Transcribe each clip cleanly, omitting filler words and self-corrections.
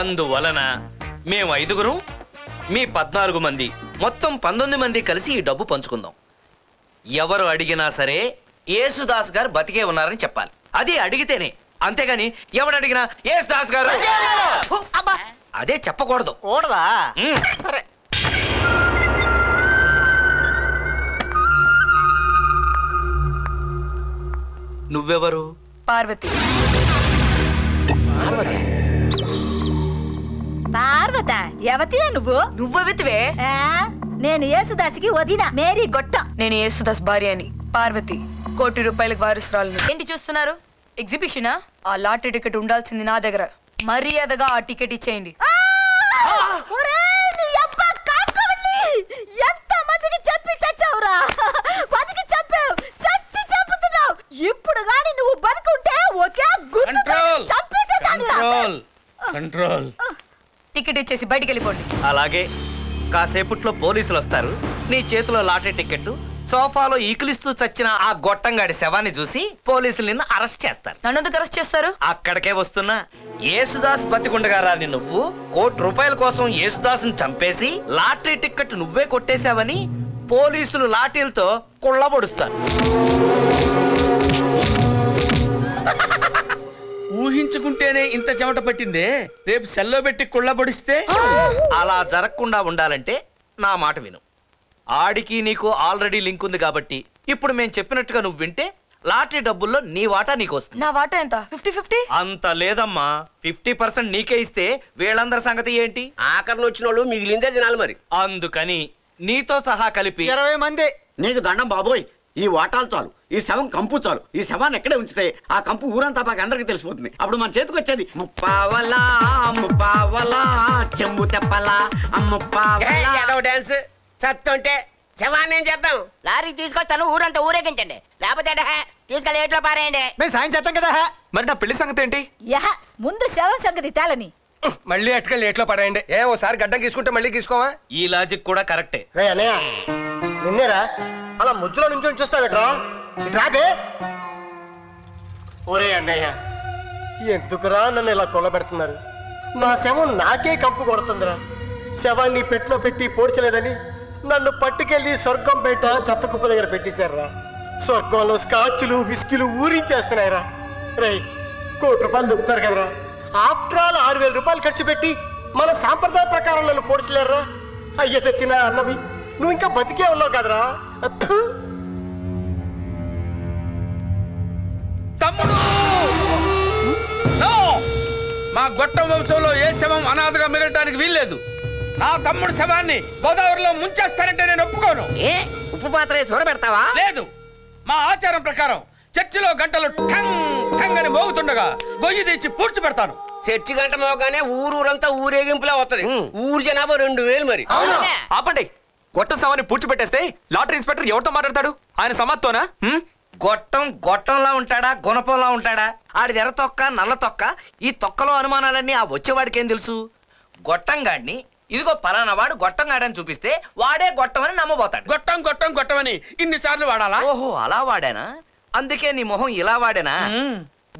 అందువలన మేము ఐదుగురు మీ 14 మంది మొత్తం 19 మంది కలిసి ఈ డబ్బు పంచుకుందాం. ఎవరు అడిగినా సరే యేసుదాస్ గారు బతికే ఉన్నారని చెప్పాలి. అది అడిగితేనే, అంతేగాని ఎవరు అడిగినా యేసుదాస్ గారు అదే చెప్పకూడదు. కూడదా? సరే. నువ్వెవరు? పార్వతి. పార్వత ఎవతివే నువ్వు? నువ్వెవతివే? నేను యేసుదాస్కి వదిన మేరీ గొట్ట. నేను యేసుదాస్ భార్య అని. పార్వతి కోటి రూపాయలకు వారసురాలను. ఏంటి చూస్తున్నారు? ఎగ్జిబిషనా? ఆ లాటరీ టికెట్ ఉండాల్సింది నా దగ్గర. మర్యాదగా ఆ టికెట్ ఇచ్చేయండి. ఎంత మందికి చెప్పి చచ్చావురా? బతికి చెప్పావు, చచ్చి చంపుతున్నావు. ఇప్పుడు గాని నువ్వు బతుకుంటే ఒకే గుండు చంపేసేదానిరా. కంట్రోల్. టికెట్ ఇచ్చేసి బయటికి వెళ్ళిపోండి. అలాగే. కాసేపట్లో పోలీసులు వస్తారు. నీ చేతిలో లాటరీ టికెట్, సోఫాలో ఈకిలిస్తూ చచ్చిన ఆ గొట్టంగాడి శవాన్ని చూసి పోలీసులు నిన్ను అరెస్ట్ చేస్తారు. నన్ను అరెస్ట్ చేస్తారు? అక్కడికే వస్తున్నా. యేసుదాస్ బతికుండగారా నువ్వు కోటి రూపాయల కోసం యేసుదాస్ ని చంపేసి లాటరీ టికెట్ నువ్వే కొట్టేశావని పోలీసులు లాఠీలతో కుళ్ళబొడుస్తారు. ఊహించుకుంటేనే ఇంత చెమట పట్టిందే. రేపు సెల్లో పెట్టి కుళ్ళబొడిస్తే? అలా జరగకుండా ఉండాలంటే నా మాట విను. ఆడికి నీకు ఆల్రెడీ లింక్ ఉంది కాబట్టి ఇప్పుడు మేము చెప్పినట్టుగా నువ్వు వింటే లాటరీ డబ్బుల్లో నీ వాటా నీకు వస్తుంది. నా వాటా ఎంత? 50-50? అంత లేదమ్మా. 50% నీకే ఇస్తే వీళ్ళందరి సంగతి ఏంటి? ఆఖరిలో వచ్చిన వాళ్ళు మిగిలిందే తినాలి మరి. అందుకని నీతో సహా కలిపి 20 మంది. నీకు దండం బాబోయ్. ఈ వాటాలు చాలు, ఈ శవం కంపు చాలు. ఈ శవాన్ని ఎక్కడే ఉంచితే ఆ కంపు ఊరంతా మాకు అందరికి తెలిసిపోతుంది. అప్పుడు మన చేతికి వచ్చేది ముప్పావలా ముప్పావలా చెంబు తెప్పలా డాన్స్. చత్తుంటే శవాన్ని ఏం చేద్దాం? లారీ తీసుకొస్తాను, ఊరంతా ఊరేగించండి. లేకపోతే తీసుకెళ్ళి ఏట్లో పారేయండి. మేము సాయం చేద్దాం కదా. మరి నా పెళ్లి సంగతి ఏంటి? ముందు శవం సంగతి తేలని, మళ్ళీ అటుకెళ్ళి ఏట్లో పారేయండి. ఏ ఓసారి గడ్డం తీసుకుంటే మళ్ళీ తీసుకోవా? ఈ లాజిక్ కూడా కరెక్టే. నిన్నేరా అలా ముద్దులో నుంచి చూస్తావేట్రా? రాదే. ఒరే అన్నయ్య, ఎందుకురా నన్ను ఇలా కొల్లబెడుతున్నారు? నా శవం నాకే కంపు కొడుతుందిరా. శవాన్ని పెట్టులో పెట్టి పోడ్చలేదని నన్ను పట్టుకెళ్ళి స్వర్గంపేట చెత్త కుప్ప దగ్గర పెట్టేశారురా. స్వర్గంలో స్కాచ్లు విస్కీలు ఊరించేస్తున్నాయిరా. రే, 1 కోటి రూపాయలు దొరుకుతారు కదరా. ఆఫ్టర్ ఆల్ 6000 రూపాయలు ఖర్చు పెట్టి మన సాంప్రదాయ ప్రకారం నన్ను పోడ్చలేరురా. అయ్యే సచ్చినా అన్నవి, నువ్వు ఇంకా బతికే ఉన్నావు కదరా. తమ్ముడు, మా గొట్టం వంశంలో ఏ శవం అనాథగా మిగలటానికి వీల్లేదు. నా తమ్ముడు శవాన్ని గోదావరిలో ముంచేస్తానంటే నేను ఒప్పుకోను. ఏ ఉప్పు పాత్ర సొర పెడతావా? లేదు. మా ఆచారం ప్రకారం చర్చిలో గంటలు ఠంగ్ ఠంగ్ అని మోగుతుండగా గొయ్యి తెచ్చి పూడ్చి పెడతాను. చర్చి గంట మోగానే ఊరంతా ఊరేగింపులా వస్తుంది. ఊరు జనాభా 2000 మరి. ఆపండి. గొట్టం శవాన్ని పూడ్చిపెట్టేస్తే లాటరీ ఇన్స్పెక్టర్ ఎవరితో మాట్లాడతాడు? ఆయన సమాత్తోనా? గొట్టం గొట్టంలా ఉంటాడా, గుణపంలా ఉంటాడా? ఆడి ఎర్ర తొక్క, నల్ల తొక్క. ఈ తొక్కలో అనుమానాలన్నీ ఆ వచ్చేవాడికి ఏం తెలుసు? గొట్టంగాడిని ఇదిగో పలానా వాడు గొట్టంగాడని చూపిస్తే వాడే గొట్టం అని నమ్మబోతాడు. గొట్టం గొట్టం గొట్టమని ఇన్నిసార్లు వాడాలా? ఓహో, అలా వాడానా? అందుకే నీ మొహం ఇలా వాడేనా?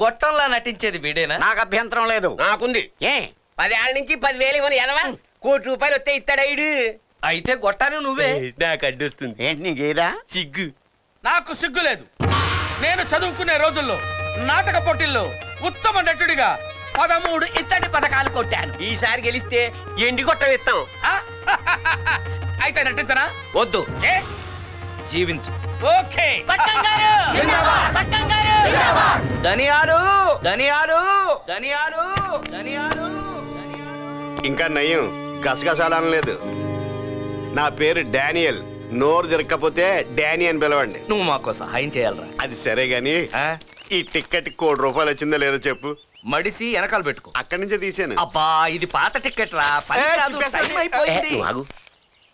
గొట్టంలా నటించేది వీడేనా? నాకు అభ్యంతరం లేదు. నాకుంది. ఏ 10,000 నుంచి 10,000 ఇవ్వను ఎదవా. 1 కోటి రూపాయలు వస్తే ఇస్తాడు. అయితే గొట్టాను నువ్వే. నాకు అడ్డుస్తుంది ఏంటి? నీకేదా సిగ్గు? నాకు సిగ్గు లేదు. నేను చదువుకునే రోజుల్లో నాటక పోటీల్లో ఉత్తమ నటుడిగా 13 ఇత్తడి పథకాలు కొట్టాను. ఈసారి గెలిస్తే ఎండి గొట్టం ఇస్తాం. అయితే నటించరా? వద్దు. జీవించు. ఓకే. ధనియాలు ధనియాలు ధనియాలు ధనియాలు. ఇంకా నయం గసగసాలనలేదు. నా పేరు డానియల్. నోరు జరగకపోతే డానీ అని పిలవండి. నువ్వు మాకు సహాయం చేయాలరా? అది సరే గాని ఈ టికెట్ 1 కోటి రూపాయలు వచ్చిందా లేదో చెప్పు. మడిసి వెనకాల పెట్టుకో. అక్కడి నుంచే తీసాను. అబ్బా, ఇది పాత టికెట్ రా.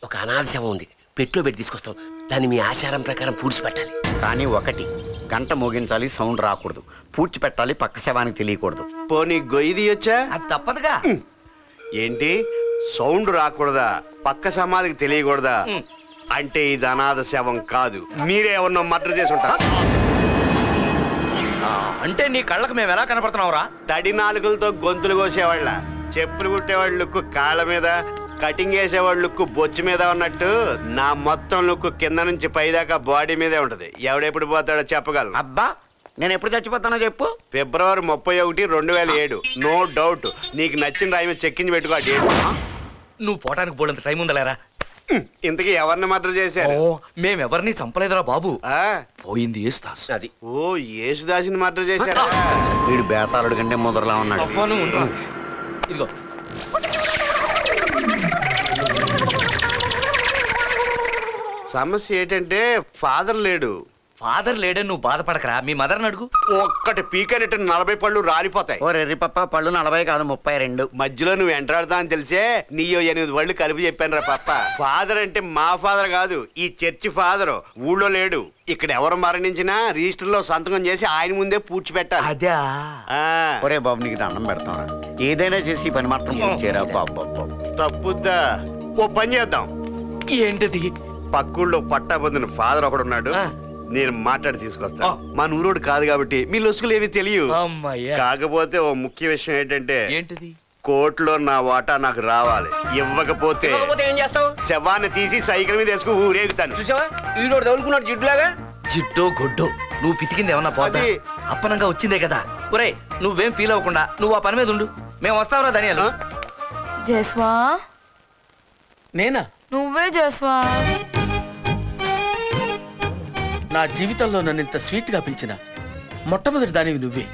ఒక అనాథ శవం ఉంది. పెట్టులో పెట్టి తీసుకొస్తాం. దాన్ని మీ ఆచారం ప్రకారం పూడ్చి పెట్టాలి. కానీ ఒకటి, గంట మోగించాలి, సౌండ్ రాకూడదు. పూడ్చి పెట్టాలి, పక్క శవానికి తెలియకూడదు. పోనీ గొయ్యి తీయొచ్చా? అది తప్పదుగా. ఏంటి సౌండ్ రాకూడదా? పక్క సమాధికి తెలియకూడదా? అంటే ఇది అనాథ శవం కాదు. మీరే ఎవరినో మర్డర్ చేసి ఉంటారు. అంటే నీ కళ్ళకు మేము ఎలా కనపడుతున్నావురా? 14 నాలుగులతో గొంతులు కోసేవాళ్ళ. చెప్పులు కుట్టేవాడి లుక్కు కాళ్ళ మీద, కటింగ్ చేసేవాడి లుక్కు బొచ్చు మీద ఉన్నట్టు నా మొత్తం లుక్కు కింద నుంచి పైదాకా బాడీ మీదే ఉంటది. ఎవడెప్పుడు పోతాడో చెప్పగలను. అబ్బా నేను ఎప్పుడు చచ్చిపోతానో చెప్పు. ఫిబ్రవరి 31, 2007. No doubt. నీకు నచ్చిన రాయి మీద చెక్కించి పెట్టుకో. నువ్వు పోవడానికి పోలంత టైం ఉండలేరా? ఇంతకీ ఎవరిని మర్డర్ చేశారు? మేమెవరిని చంపలేదురా బాబు. పోయింది యేసుదాస్. అది ఓ యేసుదాస్ని మర్డర్ చేశారా? వీడు బేతాళుడి కంటే ముదరలా ఉన్నాడు. ఇదిగో సమస్య ఏంటంటే ఫాదర్ లేడు. ఫాదర్ లేడని నువ్వు బాధపడకరా, మీ మదర్ని అడుగు. ఒక్కటి పీకనట్టు 40 పళ్ళు రాలిపోతాయి. ఓ రెర్రిపప్ప, పళ్ళు 40 కాదు 32. మధ్యలో నువ్వు ఎంటరాడతా అని తెలిసే నీయో 8 వళ్ళు కలిపి చెప్పాను రా పప్ప. ఫాదర్ అంటే మా ఫాదర్ కాదు, ఈ చర్చి ఫాదర్. ఊళ్ళో లేడు. ఇక్కడ ఎవరు మరణించినా రిజిస్టర్ లో సంతకం చేసి ఆయన ముందే పూడ్చిపెట్టాలి. అదే ఒరే బాబు, నీకు దండం పెడతాం. ఏదైనా చేసి పని మాత్రం చేయరా బాబు. తప్పుద్దా? ఓ పని చేద్దాం. ఏంటది? పక్కూళ్ళో పట్టా పొందిన ఫాదర్ ఒకడున్నాడు, నేను మాట్లాడి తీసుకొస్తా. మా నూరోడు కాదు కాబట్టి మీ లొసుకులు ఏవి తెలియవు. కాకపోతే ఓ ముఖ్య విషయం ఏంటంటే, కోర్టులో నా వాటా నాకు రావాలి. ఇవ్వకపోతే శవాన్ని తీసి సైకిల్ మీద వేసుకుని ఊరేగుతాను. జిడ్డులాగా జిడ్డో గొడ్డో నువ్వు పితికింది ఏమన్నా పోతే అప్పనంగా వచ్చిందే కదా. ఒరే నువ్వేం ఫీల్ అవ్వకుండా నువ్వు ఆ పని మీద ఉండు. మేము వస్తావురా ధనియాలు. జస్వా నేనా? నువ్వే జస్వా. నా జీవితంలో నన్ను ఇంత స్వీట్ గా పిలిచిన మొట్టమొదటి దానివి నువ్వే.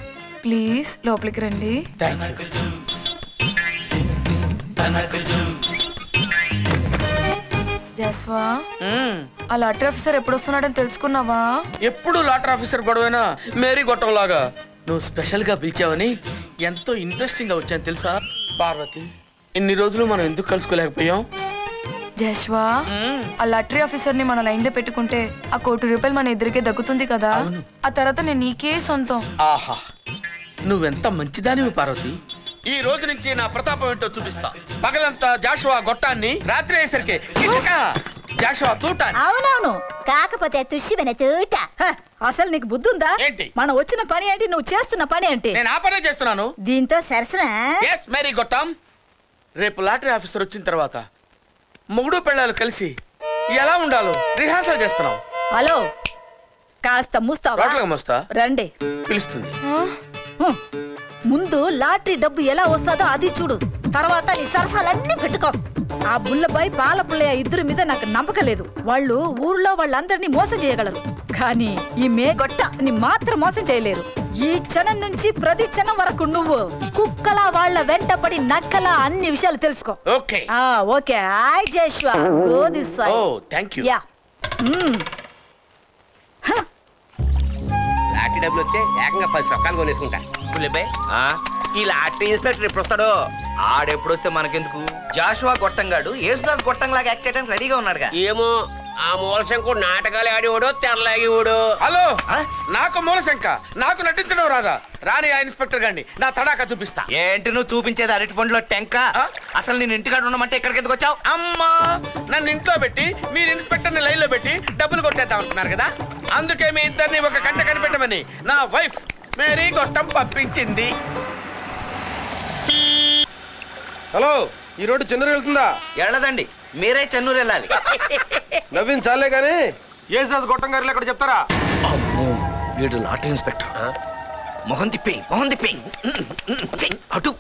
ప్లీజ్ లోపలికి రండి. జస్వా, ఆ లాటరీ ఆఫీసర్ ఎప్పుడు వస్తున్నాడని తెలుసుకున్నావా? ఎప్పుడు లాటరీ ఆఫీసర్ గొడవైనా మేరీ గొట్టంలాగా నువ్వు స్పెషల్ గా పిలిచావని ఎంతో ఇంట్రెస్టింగ్ గా వచ్చాను తెలుసా పార్వతి. ఇన్ని రోజులు మనం ఎందుకు కలుసుకోలేకపోయాం? జస్వా, ఆ లాటరీ ఆఫీసర్ ని మన లైన్ లో పెట్టుకుంటే ఆ 1 కోటి రూపాయలు మన ఇద్దరికే దక్కుతుంది కదా. ఆ తర్వాత నేను నీకే సొంతం. ఆహా, నువ్వెంత మంచిదానివి పార్వతి. ఈ రోజు నుంచి నా ప్రతాపం ఏంటో చూపిస్తా. పగలంతా జాషువా గొట్టాన్ని, రాత్రి అయ్యేసరికి జాషువా తూటాన్ని. అవునవును, కాకపోతే తుష్యమైన తూట. అసలు నీకు బుద్ధి ఉందా? మనం వచ్చిన పని ఏంటి, నువ్వు చేస్తున్న పని ఏంటి? నేను ఆ పనే చేస్తున్నాను. దీంతో సరసన మేరీ గొట్టాం, రేపు లాటరీ ఆఫీసర్ వచ్చిన తర్వాత మొగుడు పెళ్ళాలు కలిసి ఎలా ఉండాలో రిహార్సల్ చేస్తున్నాం. హలో, కాస్త మూస్తా రండి. పిలుస్తుంది. ముందు లాటరీ డబ్బు ఎలా వస్తాదో అది చూడు, తర్వాత నీ సరసాలన్నీ పెట్టుకో. ఆ బుల్లబాయ్ పాల పుల్లయ్య ఇద్దరి మీద నాకు నమ్మకం లేదు. వాళ్ళు ఊర్లో వాళ్ళందరినీ మోసం చేయగలరు, కానీ ఈ మేగొట్టని మాత్రం మోసం చేయలేరు. ఈ క్షణం నుంచి ప్రతి క్షణం వరకు నువ్వు కుక్కలా వాళ్ళ వెంటపడి నక్కలా అన్ని విషయాలు తెలుసుకో. Okay okay. హాయ్ జేష్వా, go this side. Oh thank you. Yeah లాటి డబ్బులు వస్తే ఏకంగా 10 రకాలు కొనేసుకుంటా. పుల్లబాయ్, ఈ లాటరీ ఇన్స్పెక్టర్ ఎప్పుడు వస్తాడో? ఆడెప్పుడు వస్తే మనకెందుకు? జాషువా గొట్టంగాడు యేసుదాస్ గొట్టంలాగా యాక్ట్ చేయడానికి రెడీగా ఉన్నాడుగా. ఏమో, ఆ మూలశంకు నాటకాలు ఆడేవాడు, తెరలాగేవాడు. హలో, నాకు మూలశంక? నాకు నటించడం రాదా? రాని ఆ ఇన్స్పెక్టర్ గారిని నా తడాక చూపిస్తా. ఏంటి నువ్వు చూపించేది? అరటి పండులో టెంక. అసలు నేను ఇంటికాడ ఉన్నామంటే ఎక్కడికి ఎందుకు వచ్చావు? అమ్మా, నన్ను ఇంట్లో పెట్టి మీరు ఇన్స్పెక్టర్ని లైన్లో పెట్టి డబ్బులు కొట్టేద్దాం అనుకున్నారు కదా. అందుకే మీ ఇద్దరిని ఒక కంట కనిపెట్టమని నా వైఫ్ మేరీ గొట్టం పంపించింది. హలో, ఈ రోడ్డు చెన్నూరు వెళ్తుందా? వెళ్ళదండి, మీరే చెన్నూరు వెళ్ళాలి. నవ్వించాలే కానీ యేసుదాస్ గొట్టం గారు ఎక్కడ చెప్తారా? అమ్మో, వీడు లాటరీ ఇన్స్పెక్టర్. మొహం తిప్పి మొహం తిప్పి అటు.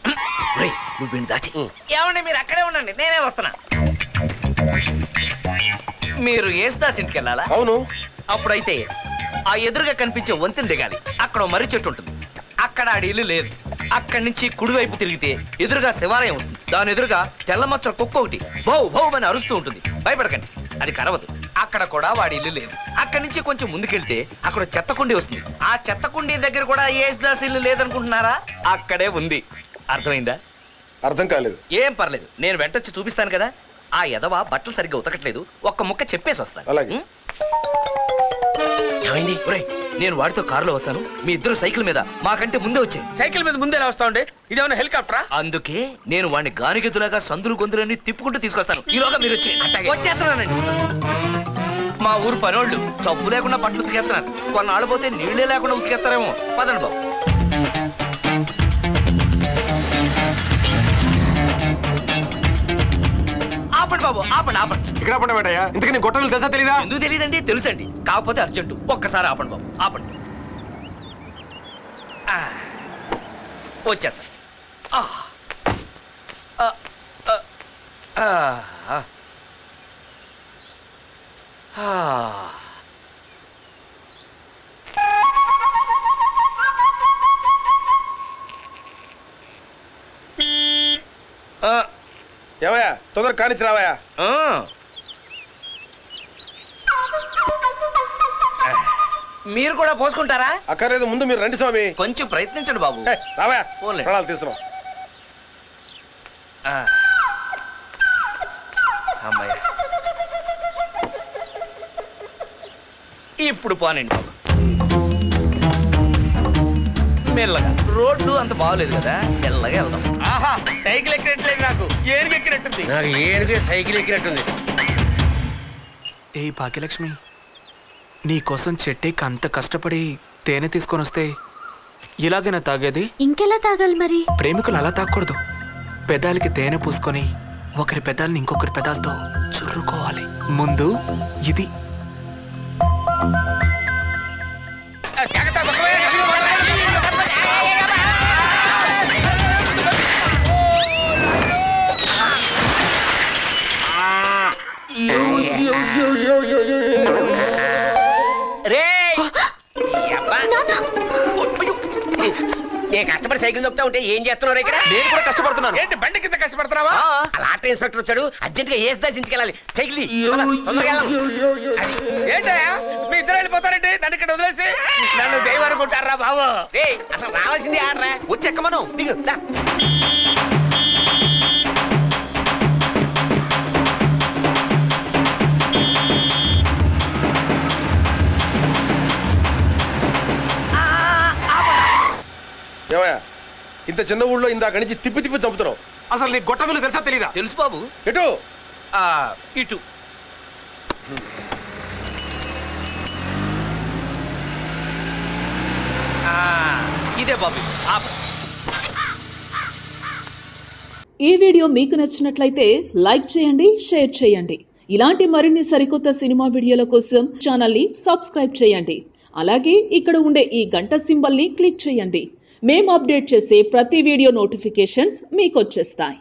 నువ్వు దాచి ఏమండి, మీరు అక్కడే ఉండండి, నేనే వస్తున్నా. మీరు యేసుదాస్ ఇంటికి వెళ్ళాలా? అవును. అప్పుడైతే ఆ ఎదురుగా కనిపించే వంతెన దిగాలి. అక్కడ మర్రి చెట్టు ఉంటుంది. అక్కడ ఆడి ఇల్లు లేదు. అక్కడి నుంచి కుడివైపు తిరిగితే ఎదురుగా శివాలయం ఉంటుంది. దాని ఎదురుగా తెల్లమచ్చ కుక్క ఒకటి భౌ భౌ అని అరుస్తూ ఉంటుంది. భయపడకండి, అది కరవదు. అక్కడ కూడా వాడి ఇల్లు లేదు. అక్కడి నుంచి కొంచెం ముందుకెళ్తే అక్కడ చెత్తకుండి వస్తుంది. ఆ చెత్తకుండి దగ్గర కూడా యేసుదాస్ ఇల్లు లేదనుకుంటున్నారా? అక్కడే ఉంది. అర్థమైందా? అర్థం కాలేదు. ఏం పర్లేదు, నేను వెంటొచ్చి చూపిస్తాను కదా. ఆ ఎదవ బట్టలు సరిగ్గా ఉతకట్లేదు. ఒక్క ముక్క చెప్పేసి వస్తాను. ఏమైంది? నేను వాడితో కారులో వస్తాను, మీ ఇద్దరు సైకిల్ మీద మాకంటే ముందే వచ్చాయి. సైకిల్ మీద ముందే వస్తా ఉండే, ఇదేమన్నా హెలికాప్టరా? అందుకే నేను వాడిని గానిగెద్దులాగా సందులు గొంతులన్నీ తిప్పుకుంటూ తీసుకొస్తాను. ఈలోగా మీరు వచ్చేస్తానండి. మా ఊరు పనోళ్ళు చప్పు లేకుండా బట్టలు ఉతికేస్తున్నారు. కొన్నాళ్ళు పోతే నీళ్లే లేకుండా ఉతికేస్తారేమో. పదండి బాబు. ఆపండి బాబు ఆపండి ఆపండి ఇక్కడ ఆపండి బేటయ్యా ఇంతకీ నీ గొట్టలు తెలుసా తెలీదా ఎందుకు తెలియదండి తెలుసండి కాకపోతే అర్జెంట్ ఒక్కసారి ఆపండి బాబు ఆపండి వచ్చేస్తా ఏమయ్యా తొందర కానిచ్చి రావయ్యా మీరు కూడా పోసుకుంటారా అక్కర్లేదు ముందు మీరు రండి స్వామి కొంచెం ప్రయత్నించండి బాబు రావయ్యా ప్రాణాలు తీసుకురా అమ్మయ్య ఇప్పుడు పోనండి బాబు మెల్లగా రోడ్డు అంత బాగోలేదు కదా మెల్లగా వెళ్దాం ఆహా సైకిల్ ఎక్కినట్లేదు నాకు ఏనుగు ఎక్కినట్టుంది నాకు ఏనుగు సైకిల్ ఎక్కినట్టుంది ఏ భాగ్యలక్ష్మి నీకోసం చెట్టెక్కి అంత కష్టపడి తేనె తీసుకొని వస్తే ఇలాగైనా తాగేది ఇంకెలా తాగాలి మరి ప్రేమికులు అలా తాగకూడదు పెదాలకి తేనె పూసుకొని ఒకరి పెదాలని ఇంకొకరి పెదాలతో చుర్రుకోవాలి ముందు ఇది నేను కష్టపడి సైకిల్ దొక్కుతా ఉంటే ఏం చేస్తున్నారు ఇక్కడ నేను కూడా కష్టపడుతున్నాను ఏంటి బండి కింద కష్టపడుతున్నావా లాటరీ ఇన్స్పెక్టర్ వచ్చాడు అర్జెంట్ గా ఏస్ దాసి ఇంటికి వెళ్ళాలి సైకిల్ ఏంటయ్యా మీ ఇద్దరు వెళ్ళిపోతారండి నన్ను ఇక్కడ వదిలేసి నన్ను దైవం అనుకుంటారా బాబు అసలు రావాల్సింది ఆడరా వచ్చి ఎక్కమను దిగు ఇంత చిన్న ఊళ్ళో ఇందాక నుంచి తిప్పి తిప్పి చంపుతున్నావు అసలు నీ గొట్ట విలువ తెలుసా తెలీదా తెలుసు బాబు ఎటు ఇటు ఇదే బాబు ఈ వీడియో మీకు నచ్చినట్లయితే లైక్ చేయండి షేర్ చేయండి ఇలాంటి మరిన్ని సరికొత్త సినిమా వీడియోల కోసం ఛానల్ని సబ్స్క్రైబ్ చేయండి అలాగే ఇక్కడ ఉండే ఈ గంట సింబల్ని క్లిక్ చేయండి మేము అప్డేట్ చేసే ప్రతి వీడియో నోటిఫికేషన్స్ మీకు వచ్చేస్తాయి.